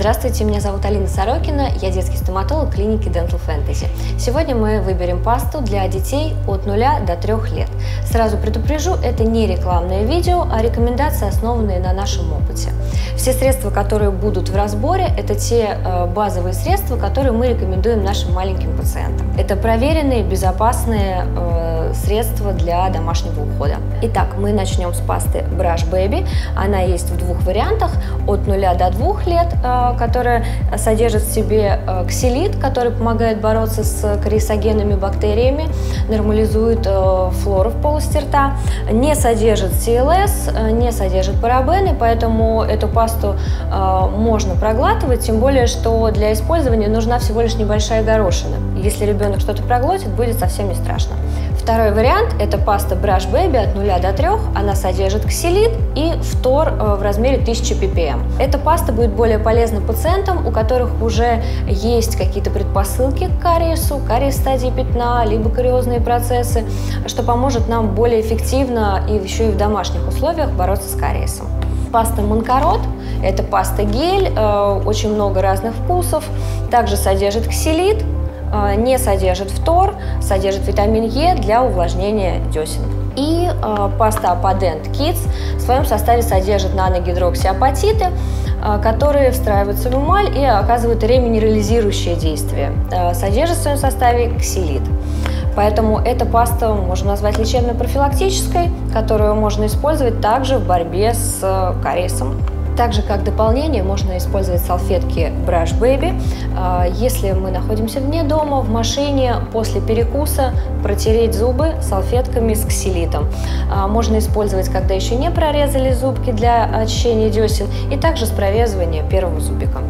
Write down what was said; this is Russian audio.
Здравствуйте, меня зовут Алина Сорокина, я детский стоматолог клиники Dental Fantasy. Сегодня мы выберем пасту для детей от 0 до 3 лет. Сразу предупрежу, это не рекламное видео, а рекомендации, основанные на нашем опыте. Все средства, которые будут в разборе, это те базовые средства, которые мы рекомендуем нашим маленьким пациентам. Это проверенные, безопасные средства для домашнего ухода. Итак, мы начнем с пасты Brush Baby. Она есть в двух вариантах, от 0 до 2 лет, которая содержит в себе ксилит, который помогает бороться с кариесогенными бактериями, нормализует флору в полости рта, не содержит SLS, не содержит парабены, поэтому эту пасту можно проглатывать, тем более, что для использования нужна всего лишь небольшая горошина. Если ребенок что-то проглотит, будет совсем не страшно. Второй вариант – это паста Brush Baby от 0 до 3, она содержит ксилит и фтор в размере 1000 ppm. Эта паста будет более полезна пациентам, у которых уже есть какие-то предпосылки к кариесу, кариес стадии пятна, либо кариозные процессы, что поможет нам более эффективно и еще и в домашних условиях бороться с кариесом. Паста Moncorot – это паста гель, очень много разных вкусов, также содержит ксилит, не содержит фтор, содержит витамин Е для увлажнения десен. И паста Apadent Kids в своем составе содержит наногидроксиапатиты, которые встраиваются в эмаль и оказывают реминерализирующее действие. Содержит в своем составе ксилит. Поэтому эта паста можно назвать лечебно-профилактической, которую можно использовать также в борьбе с кариесом. Также как дополнение можно использовать салфетки Brush Baby. Если мы находимся вне дома, в машине, после перекуса протереть зубы салфетками с ксилитом. Можно использовать, когда еще не прорезали зубки для очищения десен, и также с прорезывания первого зубика.